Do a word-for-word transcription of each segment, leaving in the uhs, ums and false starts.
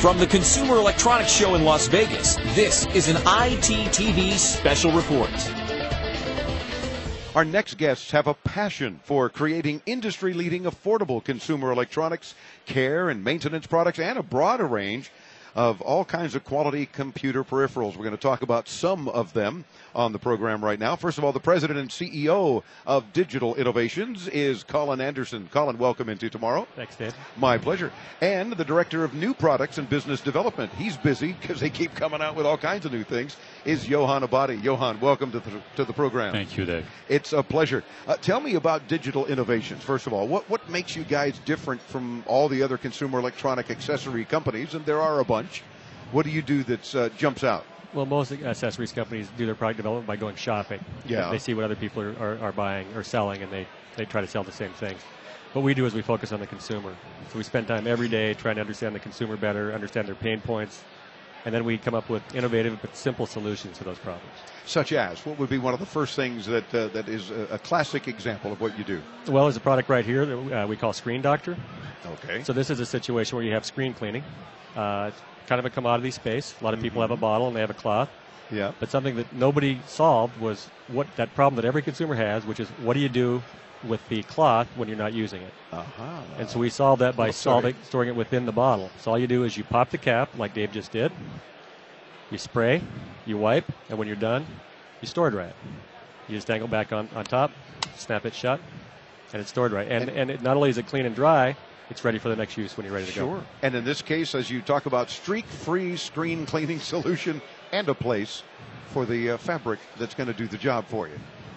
From the Consumer Electronics Show in Las Vegas, this is an I T T V special report. Our next guests have a passion for creating industry-leading affordable consumer electronics, care and maintenance products, and a broad range of all kinds of quality computer peripherals. We're going to talk about some of them on the program right now. First of all, the president and C E O of Digital Innovations is Colin Anderson. Colin, welcome into Tomorrow. Thanks, Dave. My pleasure. And the director of new products and business development, he's busy because they keep coming out with all kinds of new things, is Johan Abadi. Johan, welcome to the, to the program. Thank you, Dave. It's a pleasure. Uh, tell me about Digital Innovations, first of all. What, what makes you guys different from all the other consumer electronic accessory companies? And there are a bunch. What do you do that uh, jumps out? Well, most accessories companies do their product development by going shopping. Yeah. They see what other people are, are, are buying or selling, and they, they try to sell the same things. What we do is we focus on the consumer. So we spend time every day trying to understand the consumer better, understand their pain points, and then we come up with innovative but simple solutions to those problems. Such as? What would be one of the first things that uh, that is a, a classic example of what you do? Well, there's a product right here that uh, we call Screen Doctor. Okay. So this is a situation where you have screen cleaning. Uh, kind of a commodity space. A lot of people have a bottle and they have a cloth. Yeah. But something that nobody solved was what that problem that every consumer has, which is what do you do with the cloth when you're not using it? Uh-huh. And so we solved that by oh, solving, storing it within the bottle. So all you do is you pop the cap, like Dave just did, you spray, you wipe, and when you're done, you store it right. You just dangle back on, on top, snap it shut, and it's stored right. And, and, and it, not only is it clean and dry, it's ready for the next use when you're ready to sure. go. Sure. And in this case, as you talk about, streak-free screen cleaning solution and a place for the uh, fabric that's going to do the job for you.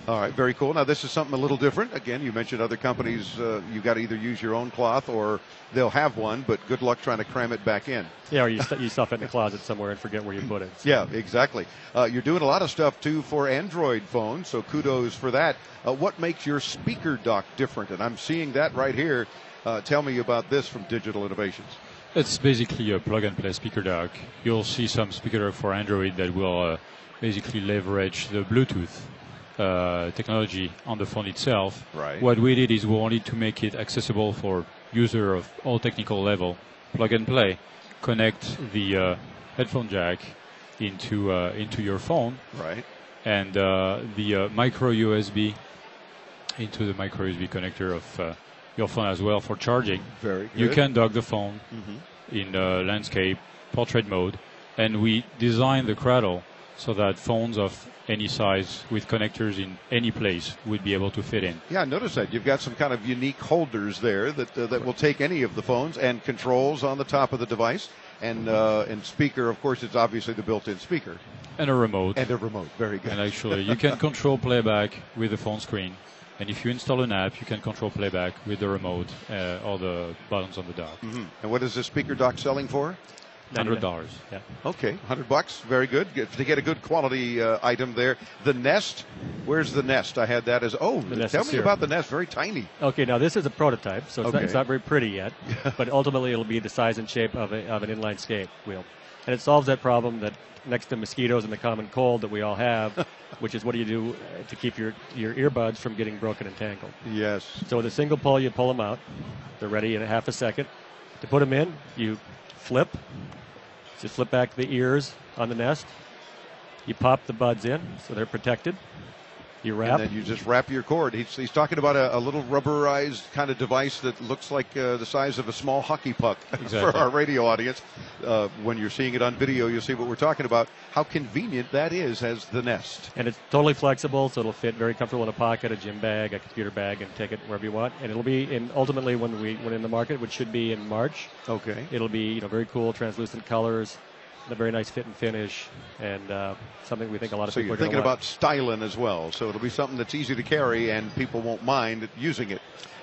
All right, very cool. Now, this is something a little different. Again, you mentioned other companies, uh, you got to either use your own cloth or they'll have one, but good luck trying to cram it back in. Yeah, or you, st you stuff it in the closet somewhere and forget where you put it. So. Yeah, exactly. Uh, you're doing a lot of stuff, too, for Android phones, so kudos for that. Uh, what makes your speaker dock different? And I'm seeing that right here. Uh, tell me about this from Digital Innovations. It's basically a plug-and-play speaker dock. You'll see some speaker for Android that will uh, basically leverage the Bluetooth uh, technology on the phone itself. Right. What we did is we wanted to make it accessible for user of all technical level. Plug-and-play. Connect the uh, headphone jack into uh, into your phone. Right. And uh, the uh, micro U S B into the micro U S B connector of. Uh, Your phone as well for charging. Very good. You can dock the phone mm-hmm. in uh, landscape, portrait mode, and we designed the cradle so that phones of any size with connectors in any place would be able to fit in. Yeah, notice that. You've got some kind of unique holders there that, uh, that will take any of the phones and controls on the top of the device. And uh, and speaker, of course, it's obviously the built-in speaker. And a remote. And a remote, very good. And actually, you can control playback with the phone screen. And if you install an app, you can control playback with the remote uh, or the buttons on the dock. Mm-hmm. And what is the speaker dock selling for? one hundred dollars. Yeah. Okay, one hundred bucks. Very good. If they get a good quality uh, item there. The Nest, where's the Nest? I had that as, oh, the tell me here. about the Nest. Very tiny. Okay, now this is a prototype, so it's, okay. not, it's not very pretty yet. But ultimately, it'll be the size and shape of, a, of an inline skate wheel. And it solves that problem that next to mosquitoes and the common cold that we all have, which is what do you do to keep your, your earbuds from getting broken and tangled? Yes. So with a single pull, you pull them out. They're ready in a half a second. To put them in, you flip. You flip back the ears on the Nest. You pop the buds in so they're protected. You wrap. And then you just wrap your cord. He's, he's talking about a, a little rubberized kind of device that looks like uh, the size of a small hockey puck. Exactly. For our radio audience. Uh, when you're seeing it on video, you'll see what we're talking about. How convenient that is as the Nest. And it's totally flexible, so it'll fit very comfortable in a pocket, a gym bag, a computer bag, and take it wherever you want. And it'll be in ultimately when we when in the market, which should be in March. Okay. It'll be you know very cool, translucent colors. A very nice fit and finish, and uh, something we think a lot of people are going to like. So you're thinking about styling as well, so it'll be something that's easy to carry and people won't mind using it.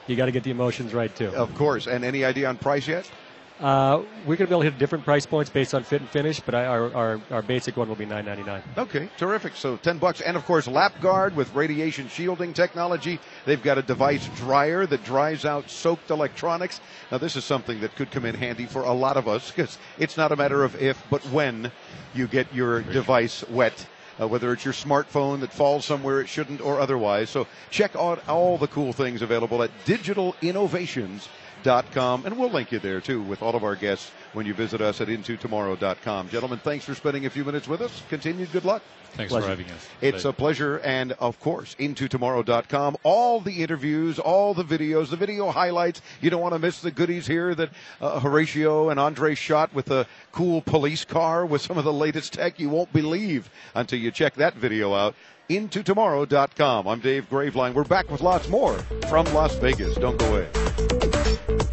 You got to get the emotions right, too. Of course. And any idea on price yet? Uh, we're going to be able to hit different price points based on fit and finish, but I, our, our, our basic one will be nine ninety-nine. Okay, terrific. So ten bucks. And, of course, LapGuard with radiation shielding technology. They've got a device dryer that dries out soaked electronics. Now, this is something that could come in handy for a lot of us because it's not a matter of if but when you get your device wet. Uh, whether it's your smartphone that falls somewhere it shouldn't or otherwise. So check out all the cool things available at Digital Innovations. Into Tomorrow dot com, and we'll link you there, too, with all of our guests when you visit us at Into Tomorrow dot com. Gentlemen, thanks for spending a few minutes with us. Continued good luck. Thanks pleasure. for having us. It's Bye. a pleasure, and, of course, Into Tomorrow dot com, all the interviews, all the videos, the video highlights. You don't want to miss the goodies here that uh, Horatio and Andre shot with a cool police car with some of the latest tech. You won't believe until you check that video out. Into Tomorrow dot com. I'm Dave Graveline. We're back with lots more from Las Vegas. Don't go away.